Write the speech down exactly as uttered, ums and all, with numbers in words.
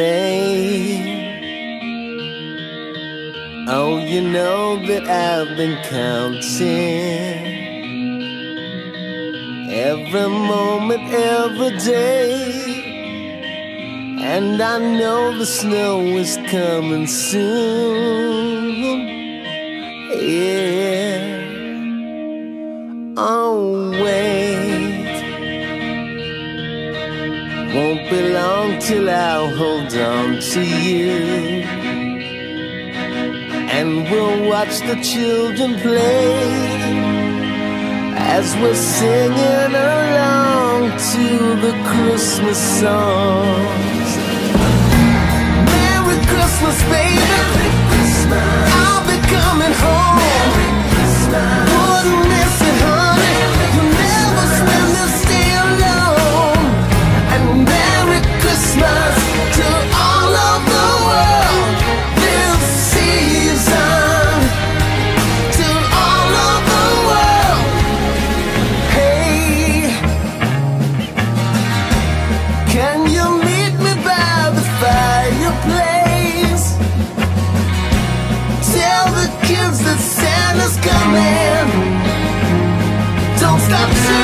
say, oh, you know that I've been counting every moment, every day, and I know the snow is coming soon. Yeah, oh, wait, won't be long till I'll hold on to you, and we'll watch the children play as we're singing along to the Christmas songs. Merry Christmas, baby, Merry Christmas. I'll be coming home, Merry Christmas. Wouldn't miss it, honey, you'll never spend this day alone. And Merry Christmas to all of the world this season, to all of the world. Hey, can you meet me by the fireplace? Kids that Santa's coming. Don't stop singing.